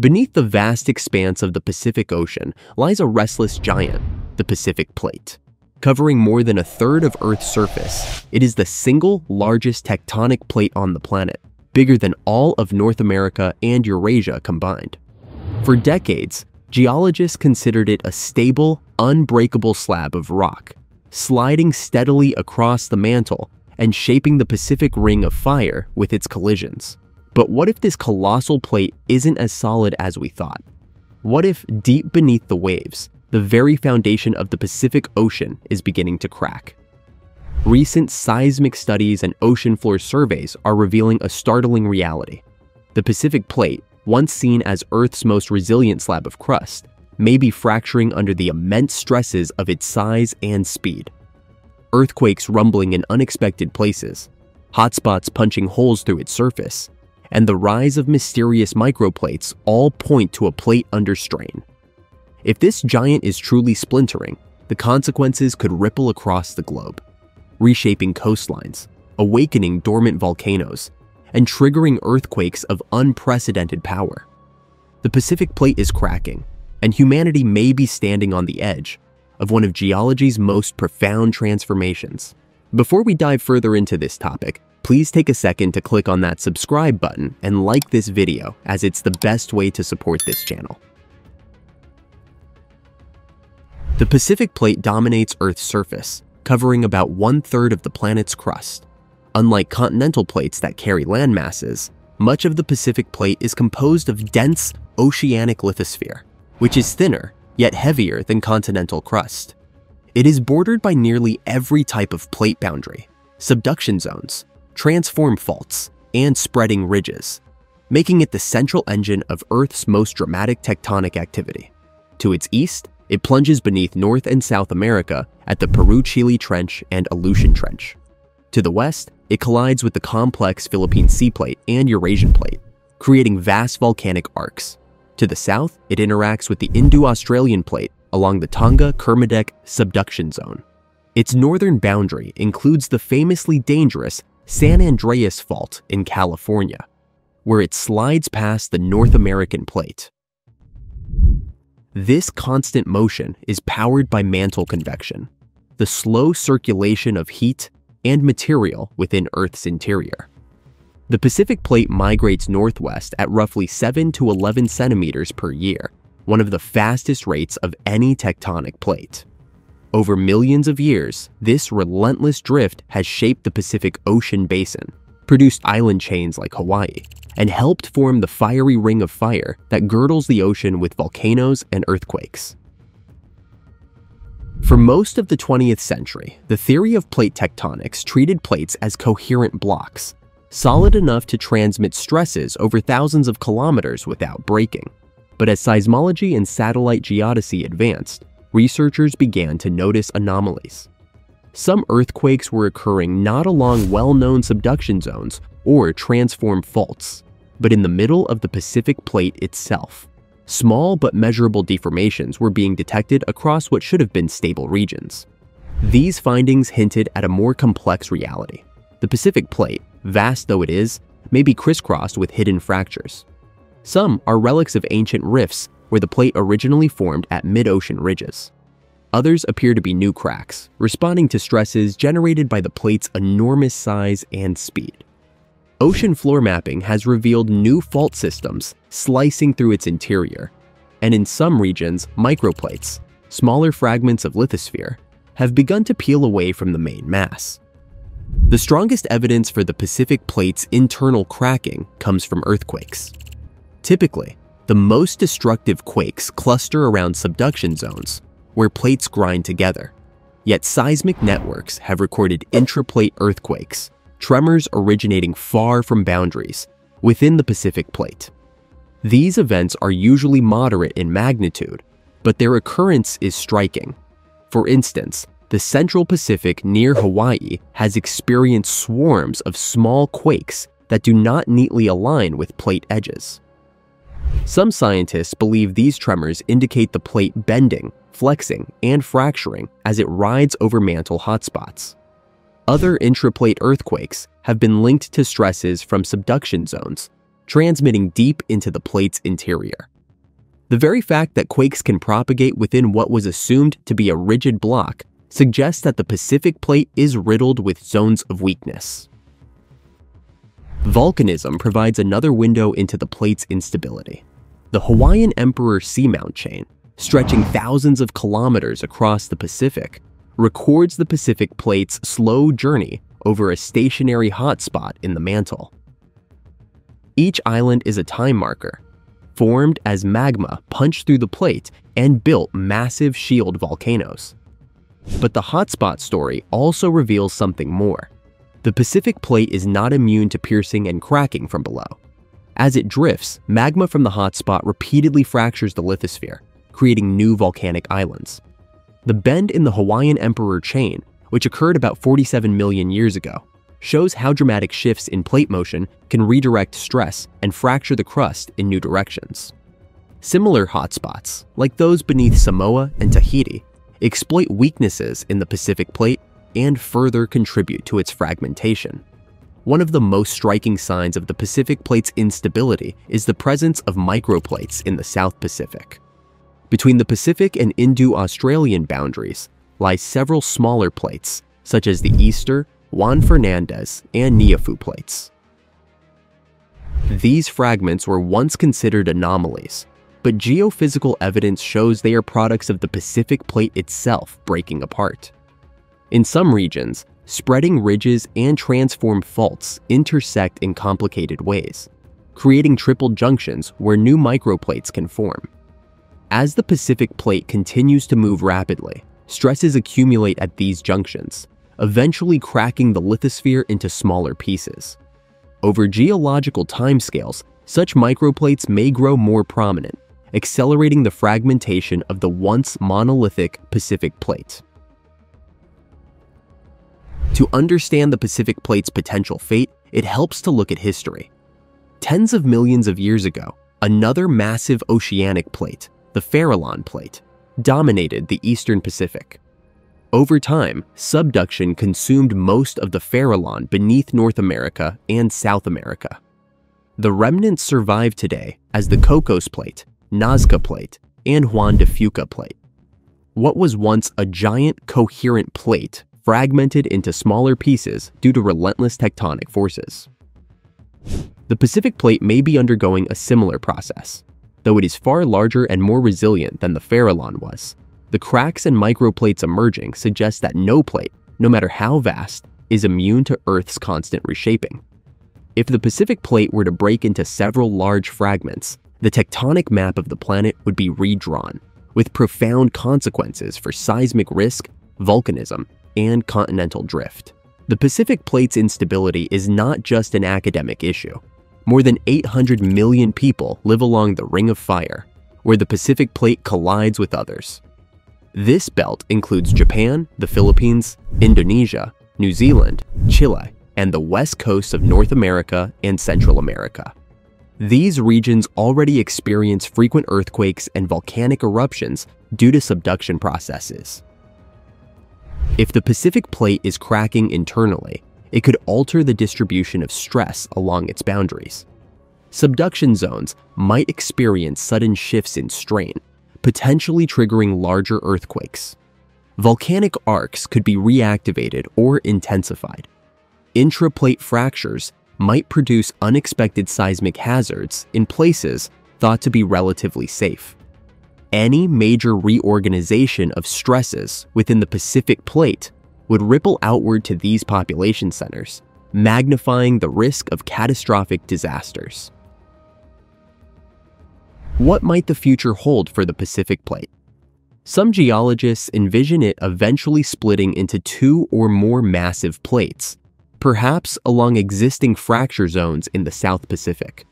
Beneath the vast expanse of the Pacific Ocean lies a restless giant, the Pacific Plate. Covering more than a third of Earth's surface, it is the single largest tectonic plate on the planet, bigger than all of North America and Eurasia combined. For decades, geologists considered it a stable, unbreakable slab of rock, sliding steadily across the mantle and shaping the Pacific Ring of Fire with its collisions. But what if this colossal plate isn't as solid as we thought? What if, deep beneath the waves, the very foundation of the Pacific Ocean is beginning to crack? Recent seismic studies and ocean floor surveys are revealing a startling reality. The Pacific Plate, once seen as Earth's most resilient slab of crust, may be fracturing under the immense stresses of its size and speed. Earthquakes rumbling in unexpected places, hotspots punching holes through its surface, and the rise of mysterious microplates all point to a plate under strain. If this giant is truly splintering, the consequences could ripple across the globe, reshaping coastlines, awakening dormant volcanoes, and triggering earthquakes of unprecedented power. The Pacific Plate is cracking, and humanity may be standing on the edge of one of geology's most profound transformations. Before we dive further into this topic, please take a second to click on that subscribe button and like this video, as it's the best way to support this channel. The Pacific Plate dominates Earth's surface, covering about one-third of the planet's crust. Unlike continental plates that carry land masses, much of the Pacific Plate is composed of dense oceanic lithosphere, which is thinner yet heavier than continental crust. It is bordered by nearly every type of plate boundary, subduction zones, transform faults, and spreading ridges, making it the central engine of Earth's most dramatic tectonic activity. To its east, it plunges beneath North and South America at the Peru-Chile Trench and Aleutian Trench. To the west, it collides with the complex Philippine Sea Plate and Eurasian Plate, creating vast volcanic arcs. To the south, it interacts with the Indo-Australian Plate along the Tonga-Kermadec subduction zone. Its northern boundary includes the famously dangerous San Andreas Fault in California, where it slides past the North American Plate. This constant motion is powered by mantle convection, the slow circulation of heat and material within Earth's interior. The Pacific Plate migrates northwest at roughly 7 to 11 centimeters per year, one of the fastest rates of any tectonic plate. Over millions of years, this relentless drift has shaped the Pacific Ocean basin, produced island chains like Hawaii, and helped form the fiery ring of fire that girdles the ocean with volcanoes and earthquakes. For most of the 20th century, the theory of plate tectonics treated plates as coherent blocks, solid enough to transmit stresses over thousands of kilometers without breaking. But as seismology and satellite geodesy advanced, researchers began to notice anomalies. Some earthquakes were occurring not along well-known subduction zones or transform faults, but in the middle of the Pacific Plate itself. Small but measurable deformations were being detected across what should have been stable regions. These findings hinted at a more complex reality. The Pacific Plate, vast though it is, may be crisscrossed with hidden fractures. Some are relics of ancient rifts where the plate originally formed at mid-ocean ridges. Others appear to be new cracks, responding to stresses generated by the plate's enormous size and speed. Ocean floor mapping has revealed new fault systems slicing through its interior, and in some regions, microplates, smaller fragments of lithosphere, have begun to peel away from the main mass. The strongest evidence for the Pacific Plate's internal cracking comes from earthquakes. Typically, the most destructive quakes cluster around subduction zones, where plates grind together. Yet seismic networks have recorded intraplate earthquakes, tremors originating far from boundaries within the Pacific Plate. These events are usually moderate in magnitude, but their occurrence is striking. For instance, the Central Pacific near Hawaii has experienced swarms of small quakes that do not neatly align with plate edges. Some scientists believe these tremors indicate the plate bending, flexing, and fracturing as it rides over mantle hotspots. Other intraplate earthquakes have been linked to stresses from subduction zones, transmitting deep into the plate's interior. The very fact that quakes can propagate within what was assumed to be a rigid block suggests that the Pacific Plate is riddled with zones of weakness. Volcanism provides another window into the plate's instability. The Hawaiian Emperor Seamount chain, stretching thousands of kilometers across the Pacific, records the Pacific Plate's slow journey over a stationary hotspot in the mantle. Each island is a time marker, formed as magma punched through the plate and built massive shield volcanoes. But the hotspot story also reveals something more. The Pacific Plate is not immune to piercing and cracking from below. As it drifts, magma from the hotspot repeatedly fractures the lithosphere, creating new volcanic islands. The bend in the Hawaiian Emperor chain, which occurred about 47 million years ago, shows how dramatic shifts in plate motion can redirect stress and fracture the crust in new directions. Similar hotspots, like those beneath Samoa and Tahiti, exploit weaknesses in the Pacific Plate and further contribute to its fragmentation. One of the most striking signs of the Pacific Plate's instability is the presence of microplates in the South Pacific. Between the Pacific and Indo-Australian boundaries lie several smaller plates, such as the Easter, Juan Fernandez, and Niafu plates. These fragments were once considered anomalies, but geophysical evidence shows they are products of the Pacific Plate itself breaking apart. In some regions, spreading ridges and transform faults intersect in complicated ways, creating triple junctions where new microplates can form. As the Pacific Plate continues to move rapidly, stresses accumulate at these junctions, eventually cracking the lithosphere into smaller pieces. Over geological timescales, such microplates may grow more prominent, accelerating the fragmentation of the once monolithic Pacific Plate. To understand the Pacific Plate's potential fate, it helps to look at history. Tens of millions of years ago, another massive oceanic plate, the Farallon Plate, dominated the eastern Pacific. Over time, subduction consumed most of the Farallon beneath North America and South America. The remnants survive today as the Cocos Plate, Nazca Plate, and Juan de Fuca Plate. What was once a giant, coherent plate fragmented into smaller pieces due to relentless tectonic forces. The Pacific Plate may be undergoing a similar process, though it is far larger and more resilient than the Farallon was. The cracks and microplates emerging suggest that no plate, no matter how vast, is immune to Earth's constant reshaping. If the Pacific Plate were to break into several large fragments, the tectonic map of the planet would be redrawn, with profound consequences for seismic risk, volcanism, and continental drift. The Pacific Plate's instability is not just an academic issue. More than 800 million people live along the Ring of Fire, where the Pacific Plate collides with others. This belt includes Japan, the Philippines, Indonesia, New Zealand, Chile, and the west coasts of North America and Central America. These regions already experience frequent earthquakes and volcanic eruptions due to subduction processes. If the Pacific Plate is cracking internally, it could alter the distribution of stress along its boundaries. Subduction zones might experience sudden shifts in strain, potentially triggering larger earthquakes. Volcanic arcs could be reactivated or intensified. Intraplate fractures might produce unexpected seismic hazards in places thought to be relatively safe. Any major reorganization of stresses within the Pacific Plate would ripple outward to these population centers, magnifying the risk of catastrophic disasters. What might the future hold for the Pacific Plate? Some geologists envision it eventually splitting into two or more massive plates, perhaps along existing fracture zones in the South Pacific.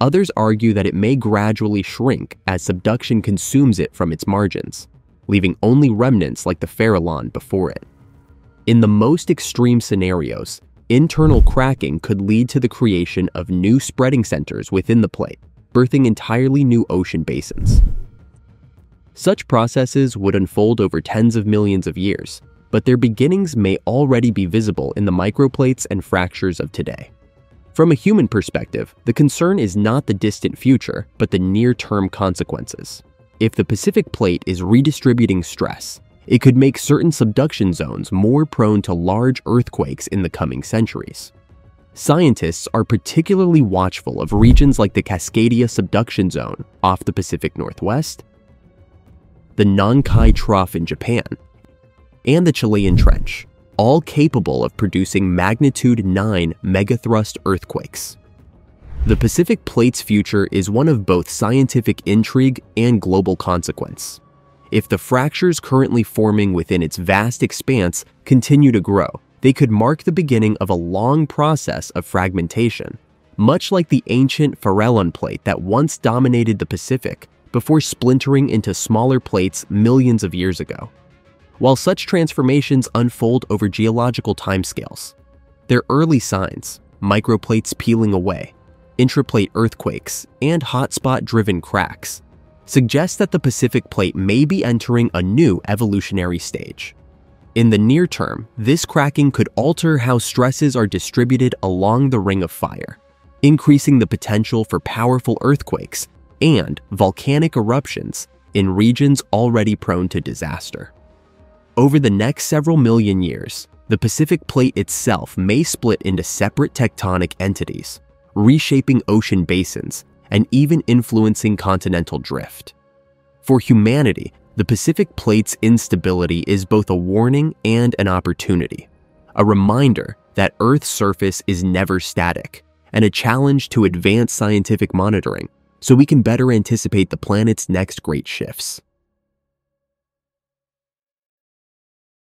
Others argue that it may gradually shrink as subduction consumes it from its margins, leaving only remnants like the Farallon before it. In the most extreme scenarios, internal cracking could lead to the creation of new spreading centers within the plate, birthing entirely new ocean basins. Such processes would unfold over tens of millions of years, but their beginnings may already be visible in the microplates and fractures of today. From a human perspective, the concern is not the distant future, but the near-term consequences. If the Pacific Plate is redistributing stress, it could make certain subduction zones more prone to large earthquakes in the coming centuries. Scientists are particularly watchful of regions like the Cascadia subduction zone off the Pacific Northwest, the Nankai Trough in Japan, and the Chilean Trench, all capable of producing magnitude 9 megathrust earthquakes. The Pacific Plate's future is one of both scientific intrigue and global consequence. If the fractures currently forming within its vast expanse continue to grow, they could mark the beginning of a long process of fragmentation, much like the ancient Farallon Plate that once dominated the Pacific before splintering into smaller plates millions of years ago. While such transformations unfold over geological timescales, their early signs, microplates peeling away, intraplate earthquakes, and hotspot-driven cracks, suggest that the Pacific Plate may be entering a new evolutionary stage. In the near term, this cracking could alter how stresses are distributed along the Ring of Fire, increasing the potential for powerful earthquakes and volcanic eruptions in regions already prone to disaster. Over the next several million years, the Pacific Plate itself may split into separate tectonic entities, reshaping ocean basins and even influencing continental drift. For humanity, the Pacific Plate's instability is both a warning and an opportunity, a reminder that Earth's surface is never static, and a challenge to advance scientific monitoring so we can better anticipate the planet's next great shifts.